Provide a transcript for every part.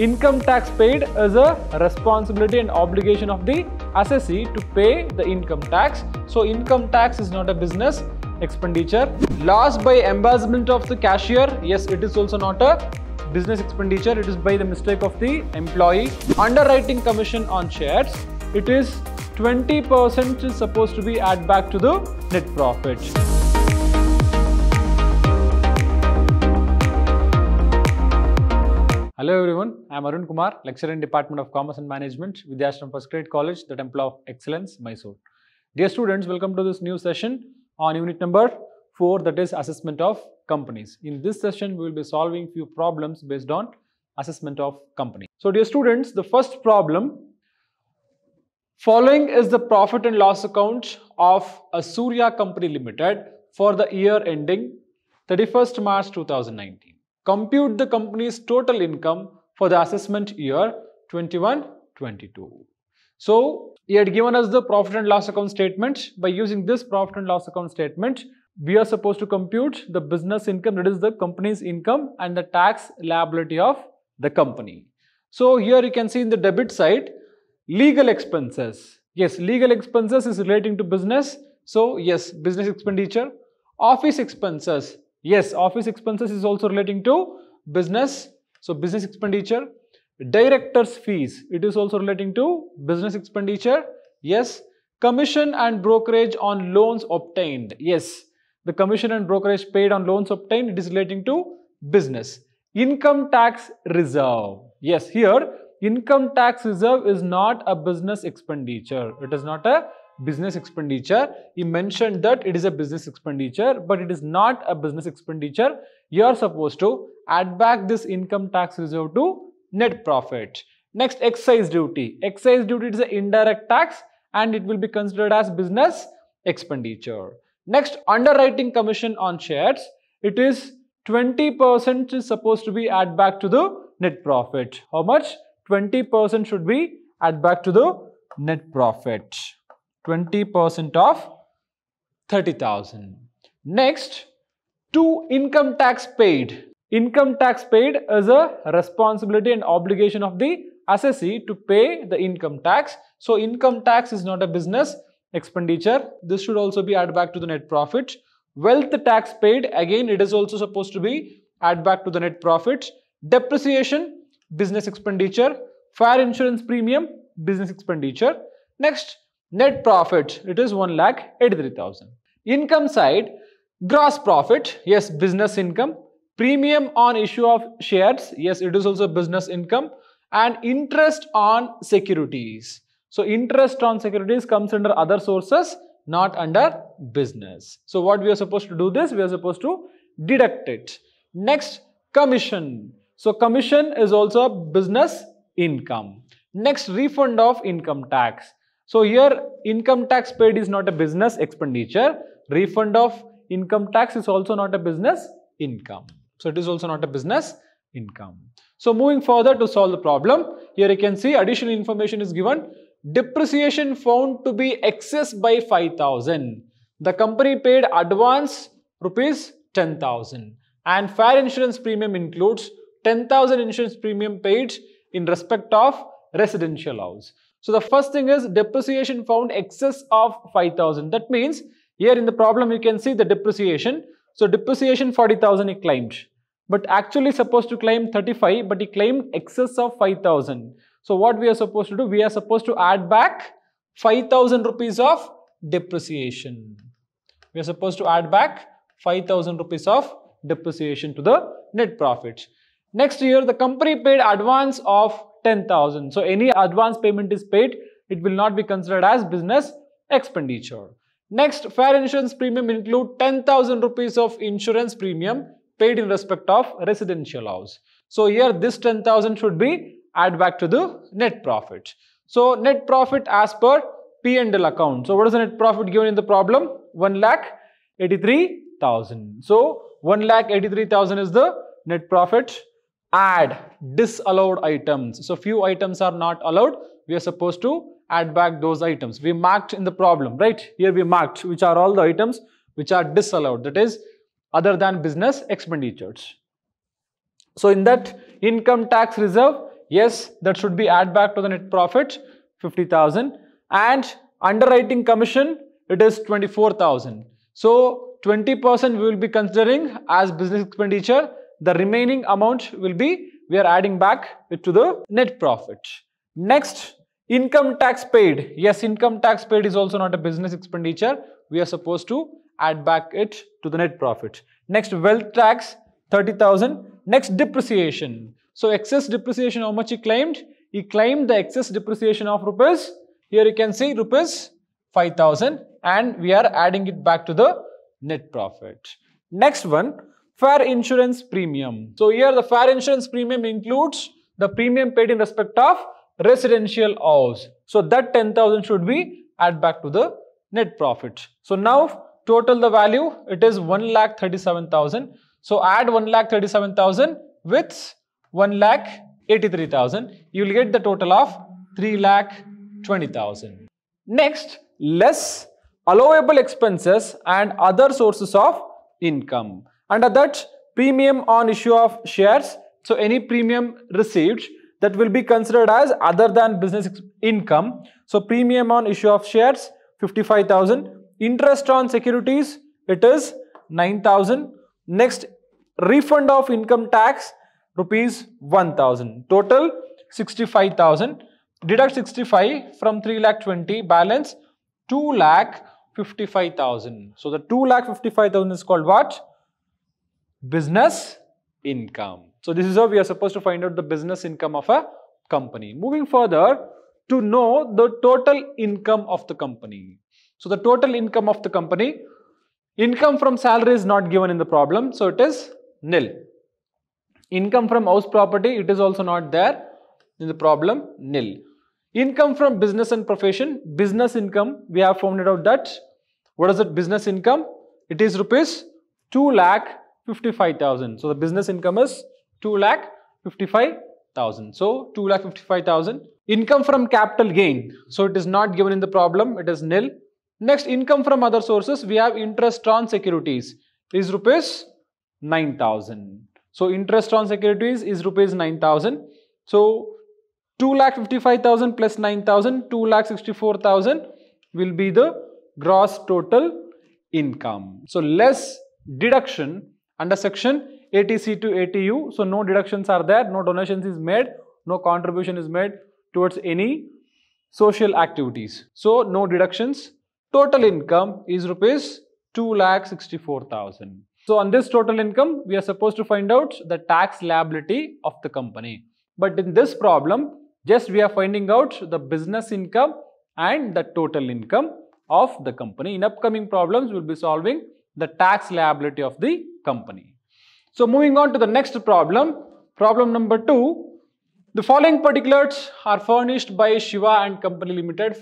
Income tax paid is a responsibility and obligation of the assessee to pay the income tax. So income tax is not a business expenditure. Loss by embezzlement of the cashier, yes, it is also not a business expenditure. It is by the mistake of the employee. Underwriting commission on shares, it is 20% is supposed to be add back to the net profit. Hello everyone, I am Arun Kumar, lecturer in Department of Commerce and Management, Vidhyaashram First Grade College, the Temple of Excellence, Mysore. Dear students, welcome to this new session on unit number 4, that is assessment of companies. In this session, we will be solving few problems based on assessment of companies. So dear students, the first problem, following is the profit and loss account of a Surya Company Limited for the year ending 31st March 2019. Compute the company's total income for the assessment year 21-22. So, he had given us the profit and loss account statement. By using this profit and loss account statement, we are supposed to compute the business income, that is the company's income, and the tax liability of the company. So, here you can see in the debit side, legal expenses. Yes, legal expenses is relating to business. So, yes, business expenditure. Office expenses. Yes, office expenses is also relating to business, so business expenditure. Director's fees, it is also relating to business expenditure. Yes, commission and brokerage on loans obtained. Yes, the commission and brokerage paid on loans obtained, it is relating to business. Income tax reserve. Yes, here income tax reserve is not a business expenditure. It is not a business expenditure. He mentioned that it is a business expenditure, but it is not a business expenditure. You are supposed to add back this income tax reserve to net profit. Next, excise duty. Excise duty is an indirect tax and it will be considered as business expenditure. Next, underwriting commission on shares. It is 20% is supposed to be add back to the net profit. How much? 20% should be add back to the net profit. 20% of 30,000. Next, to income tax paid. Income tax paid is a responsibility and obligation of the assessee to pay the income tax. So, income tax is not a business expenditure. This should also be added back to the net profit. Wealth tax paid, again, it is also supposed to be added back to the net profit. Depreciation, business expenditure. Fire insurance premium, business expenditure. Next, net profit, it is 1,83,000. Income side, gross profit, yes, business income. Premium on issue of shares, yes, it is also business income. And interest on securities. So, interest on securities comes under other sources, not under business. So, what we are supposed to do this, we are supposed to deduct it. Next, commission. So, commission is also business income. Next, refund of income tax. So, here income tax paid is not a business expenditure. Refund of income tax is also not a business income. So, it is also not a business income. So, moving further to solve the problem, here you can see additional information is given. Depreciation found to be excess by 5,000. The company paid advance rupees 10,000 and fire insurance premium includes 10,000 insurance premium paid in respect of residential house. So, the first thing is depreciation found excess of 5,000. That means, here in the problem you can see the depreciation. So, depreciation 40,000 he claimed. But actually supposed to claim 35, but he claimed excess of 5,000. So, what we are supposed to do? We are supposed to add back 5,000 rupees of depreciation. We are supposed to add back 5,000 rupees of depreciation to the net profit. Next year, the company paid advance of 10,000. So, any advance payment is paid, it will not be considered as business expenditure. Next, fire insurance premium include 10,000 rupees of insurance premium paid in respect of residential house. So, here this 10,000 should be add back to the net profit. So, net profit as per P&L account. So, what is the net profit given in the problem? 1,83,000. So, 1,83,000 is the net profit. Add disallowed items. So, few items are not allowed. We are supposed to add back those items. We marked in the problem, right? Here we marked which are all the items which are disallowed. That is other than business expenditures. So, in that income tax reserve, Yes, that should be add back to the net profit 50,000, and underwriting commission it is 24,000. So 20% we will be considering as business expenditure. The remaining amount will be we are adding back to the net profit. Next, income tax paid. Yes, income tax paid is also not a business expenditure. We are supposed to add back it to the net profit. Next, wealth tax 30,000. Next, depreciation. So excess depreciation, how much he claimed? He claimed the excess depreciation of rupees. Here you can see rupees 5,000, and we are adding it back to the net profit. Next one, fair insurance premium. So here the fair insurance premium includes the premium paid in respect of residential house. So that 10,000 should be add back to the net profit. So now total the value, it is 1,37,000. So add 1,37,000 with 1,83,000. You will get the total of 3,20,000. Next, less allowable expenses and other sources of income. Under that, premium on issue of shares. So any premium received that will be considered as other than business income. So premium on issue of shares 55,000. Interest on securities it is 9,000. Next, refund of income tax rupees 1,000. Total 65,000. Deduct 65 from 3,20,000. Balance 2,55,000. So the 2,55,000 is called what? Business income. So this is how we are supposed to find out the business income of a company. Moving further to know the total income of the company. So the total income of the company, income from salary is not given in the problem. So it is nil. Income from house property, it is also not there in the problem, nil. Income from business and profession, business income, we have found out that. What is that business income? It is rupees 2,55,000. So the business income is 2,55,000. So 2,55,000. Income from capital gain. So it is not given in the problem. It is nil. Next, income from other sources. We have interest on securities is rupees 9,000. So interest on securities is rupees 9,000. So 2,55,000 plus 9,000, 2,64,000 will be the gross total income. So less deduction under section ATC to ATU. So no deductions are there, no donations is made, no contribution is made towards any social activities. So no deductions. Total income is rupees 2,64,000. So on this total income, we are supposed to find out the tax liability of the company. But in this problem, just we are finding out the business income and the total income of the company. In upcoming problems, we will be solving the tax liability of the company. So moving on to the next problem, problem number 2. The following particulars are furnished by Shiva and Company Limited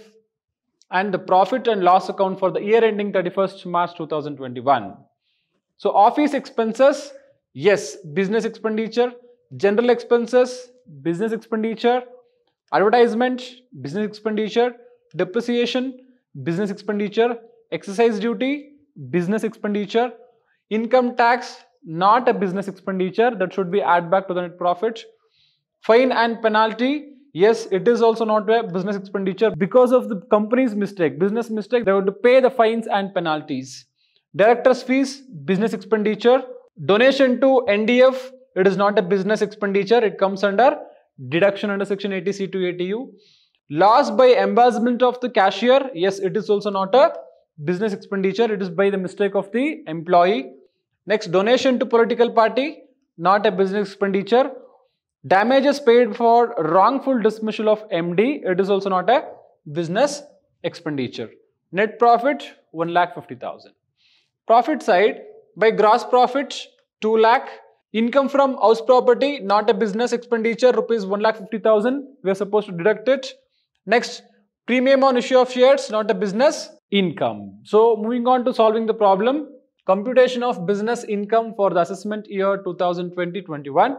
and the profit and loss account for the year ending 31st March 2021. So office expenses, yes, business expenditure, general expenses, business expenditure, advertisement, business expenditure, depreciation, business expenditure, excise duty, business expenditure, income tax, not a business expenditure, that should be add back to the net profit. Fine and penalty, yes, it is also not a business expenditure because of the company's mistake, business mistake, they have to pay the fines and penalties. Directors' fees, business expenditure. Donation to NDF, it is not a business expenditure, it comes under deduction under section ATC to ATU. Loss by embezzlement of the cashier, yes, it is also not a business expenditure, it is by the mistake of the employee. Next, donation to political party, not a business expenditure. Damages paid for wrongful dismissal of MD, it is also not a business expenditure. Net profit 1,50,000. Profit side, by gross profit 2,00,000. Income from house property, not a business expenditure, rupees 1,50,000. We are supposed to deduct it. Next, premium on issue of shares, not a business income. So moving on to solving the problem, computation of business income for the assessment year 2020-21.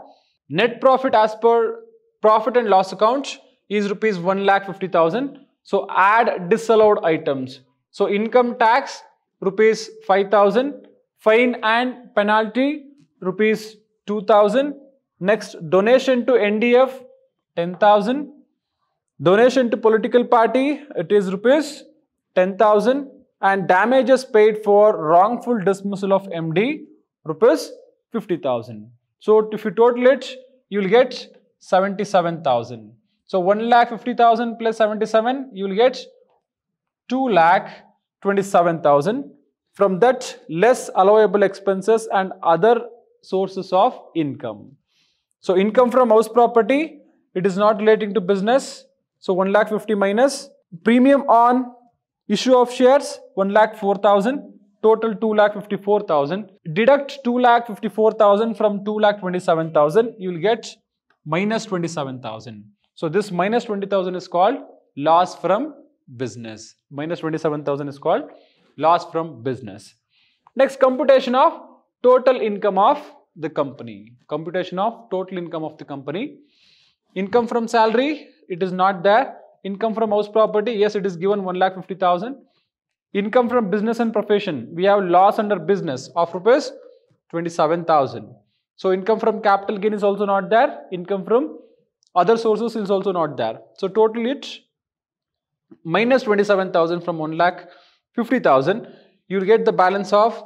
Net profit as per profit and loss account is rupees 1,50,000. So add disallowed items. So income tax rupees 5,000, fine and penalty rupees 2,000. Next, donation to NDF 10,000. Donation to political party, it is rupees 10,000. And damages paid for wrongful dismissal of MD, rupees 50,000. So if you total it, you will get 77,000. So 1,50,000 plus 77, you will get 2,27,000. From that, less allowable expenses and other sources of income. So income from house property, it is not relating to business. So 1,50,000 minus premium on issue of shares, 1,04,000. Total 2,54,000. Deduct 2,54,000 from 2,27,000. You will get minus 27,000. So this minus 20,000 is called loss from business. Minus 27,000 is called loss from business. Next, computation of total income of the company. Computation of total income of the company. Income from salary, it is not there. Income from house property, yes, it is given 1,50,000. Income from business and profession, we have loss under business of rupees 27,000. So income from capital gain is also not there. Income from other sources is also not there. So total it minus 27,000 from 1,50,000. You will get the balance of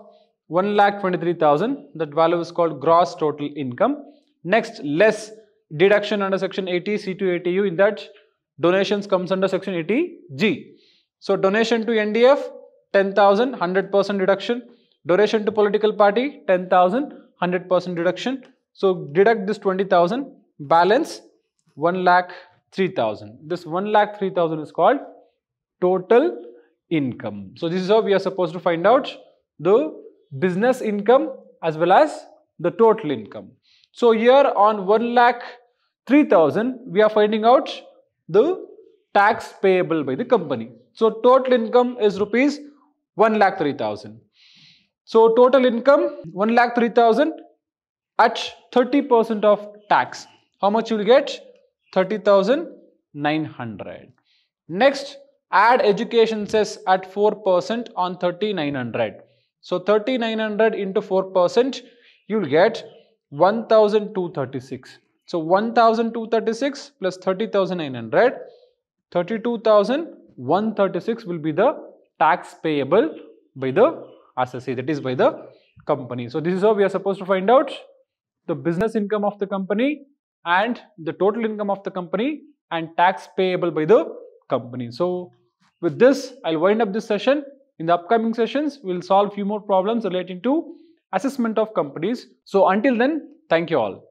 1,23,000. That value is called gross total income. Next, less deduction under section 80 C2ATU. In that, donations comes under section 80 G. So donation to NDF 10,000, 100% deduction. Donation to political party 10,000, 100% deduction. So deduct this 20,000, balance 1,03,000. This 1,03,000 is called total income. So this is how we are supposed to find out the business income as well as the total income. So here on 1,03,000, we are finding out the tax payable by the company. So total income is rupees 1,03,000. So total income 1,03,000 at 30% of tax. How much you will get? 30,900. Next, add education cess at 4% on 3,900. So 3,900 into 4%, you will get 1,236. So 1,236 plus 30,900, 32,136 will be the tax payable by the SSC, that is by the company. So this is how we are supposed to find out the business income of the company and the total income of the company and tax payable by the company. So with this, I'll wind up this session. In the upcoming sessions, we'll solve few more problems relating to assessment of companies. So until then, thank you all.